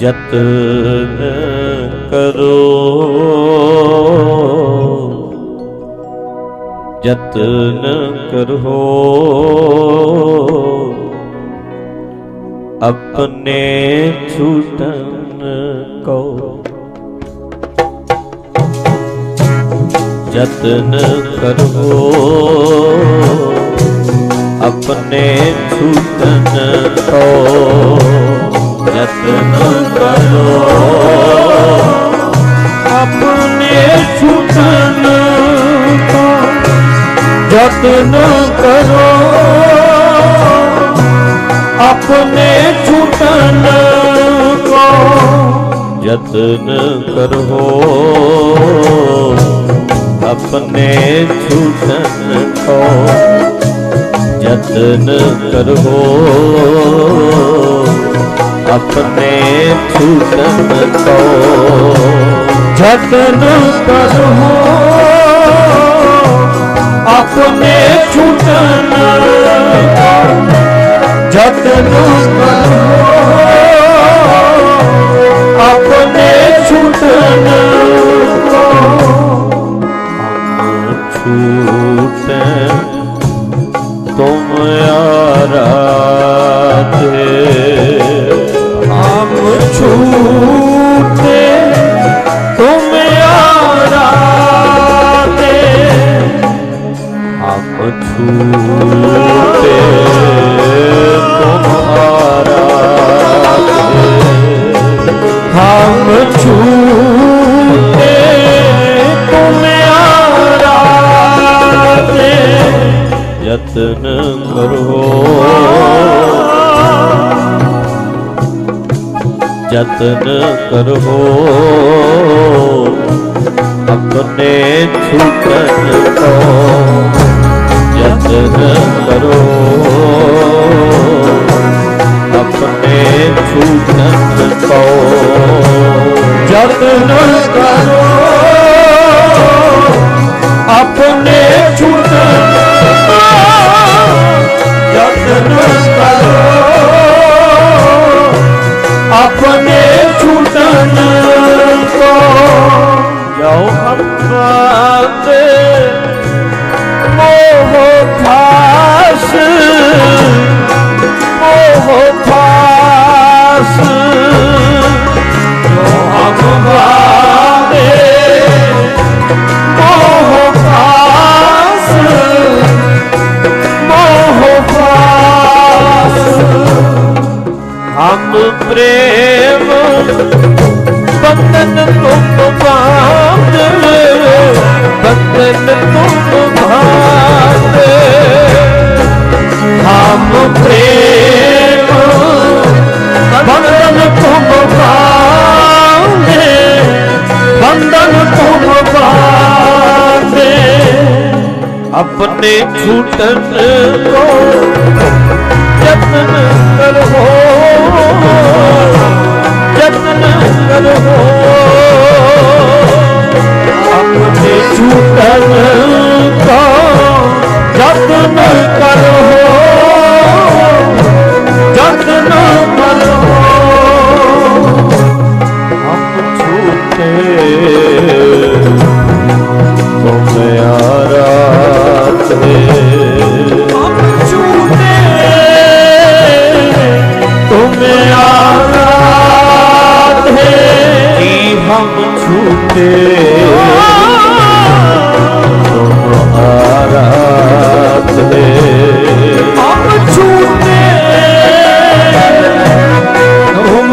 जतन करो जतन करो अपने छूटन को जतन करो अपने छूटन को जतन करो अपने छूटन को जतन करो अपने छूटन को जतन करो अपने छूटन को जतन करो अपने छूटन को जतन करो अपने छूटन को जतन करो अपने छूटन को छूटे तुम आराधे हम छूटे तुम आराधे हम छूटे तुम आराधे हम छूटे जतन करो जतन करो अपने छूटन को जतन करो अपने छूटन को जतन करो अपने छूटन जतन करो अपने छूटन को जाओ अपने मोह फास जो हम वादे मोह फास हम प्रेम बंधन तुम बांध बंधन तुम बांध हम प्रेम बंधन तुम बांध बंधन तुम बांध अपने छूटन को जतन करो जतन करो अपने छूटन को जतन करो जतन करो हम छूटे तुम आराधे हम छूटे तुम आराधे हम छूटे तुम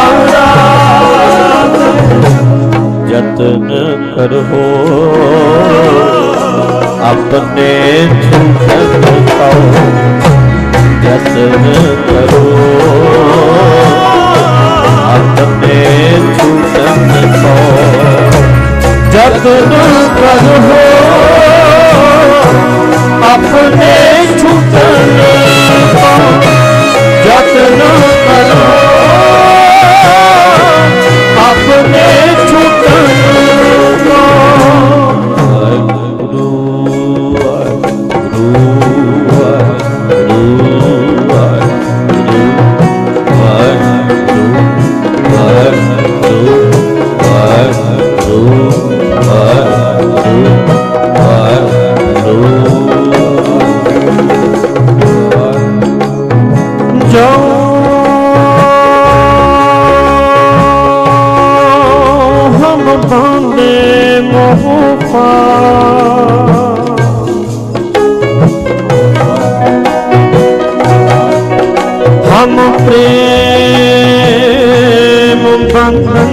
आराधे जतन करो अपने छूटन को जतन करो अपने छूटन को जतन करो अपने छूटन को जतन करो अपने छूटन को गुरु गुरु गुरु गुरु गुरु हम प्रेम बंधन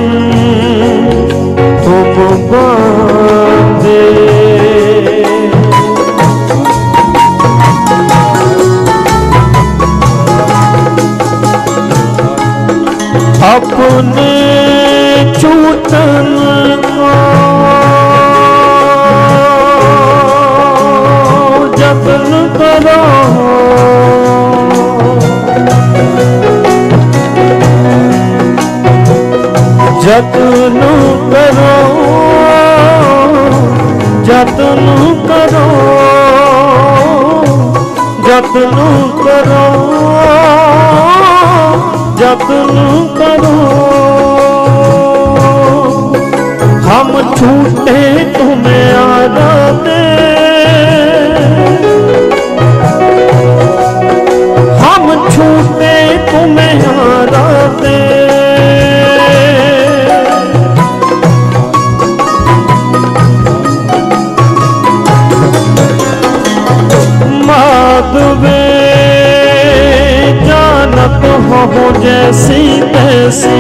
तुम बांधे, अपने चूतन को जतन करो, जतन करो, जतन करो, जतन करो, जतन करो। हम छूटे तुम्हें आराधे, हम छूटे तुम्हें आराधे, माधवे जानत हो जैसी तैसी।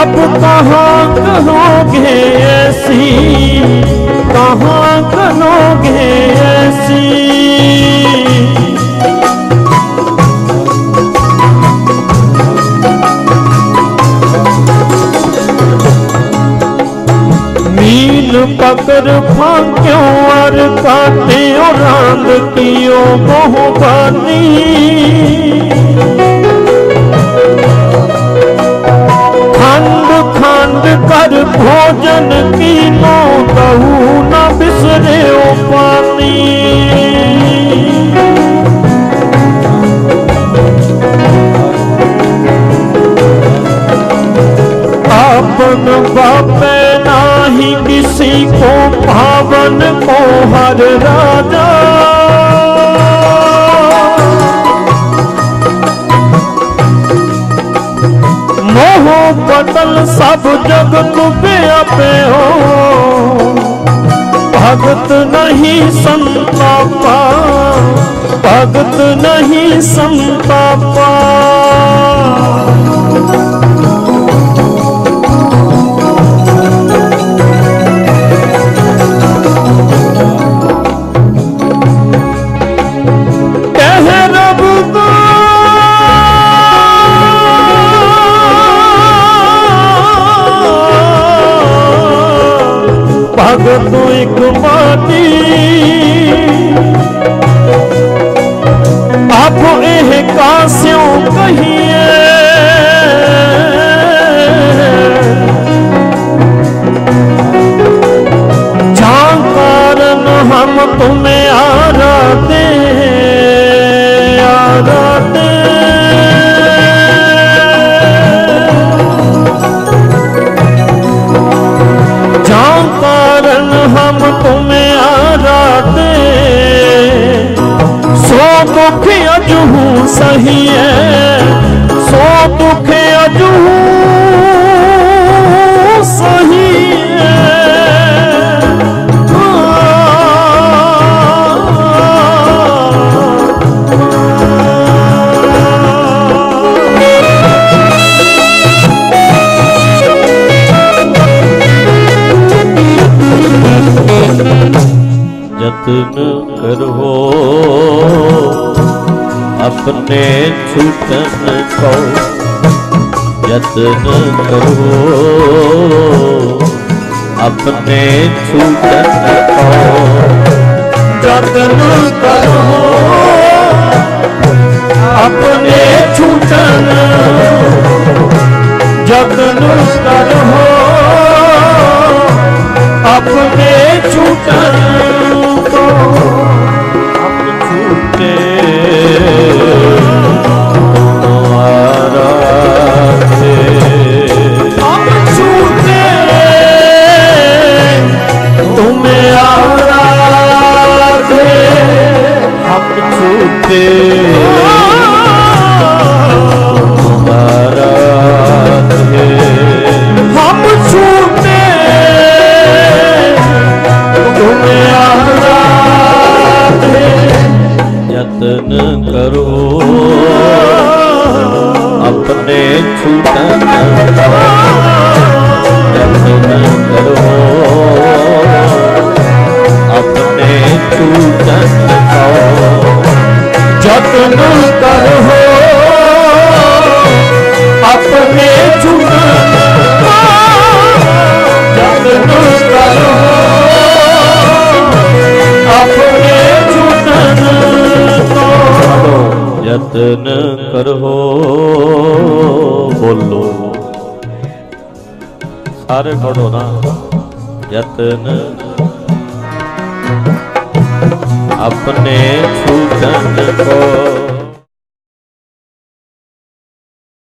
अब कहाँ करोगे ऐसी, कहाँ करोगे ऐसी, मील पकड़ फांक्यों और काटे और आंद कियो बहुबानी। खांड कर भोजन की नो कहू न बिसरे ओ पानी, आपन बापे नाही किसी को पावन को हर राजा, बदल सब जग तुपे पे हो, भगत नहीं संतापा, भगत नहीं संतापा। भगत एक माटी आप एह कास्यों कहिए, जहाँ कारण हम तुम्हें आराधे, आराधे। हम तुम्हें आराधे, सो दुख अजहू सही है, सो दुख अजहू सही करो। अपने छूटन को यत्न करो, अपने छूटन को यत्न करो, अपने छूटन यत्न करो, अपने छूटन महाराज है। तुमने छूटा न करो, अपने छूटा न करो, अपने छूटा न करो, अपने छूटा न करो, यत्न करो। बोलो सारे पढ़ो ना, यत्न अपने छूटन को